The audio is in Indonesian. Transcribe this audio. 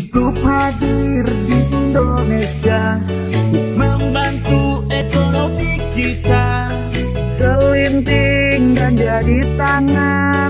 Hidup hadir di Indonesia, membantu ekonomi kita. Selinting dan jadi tangan.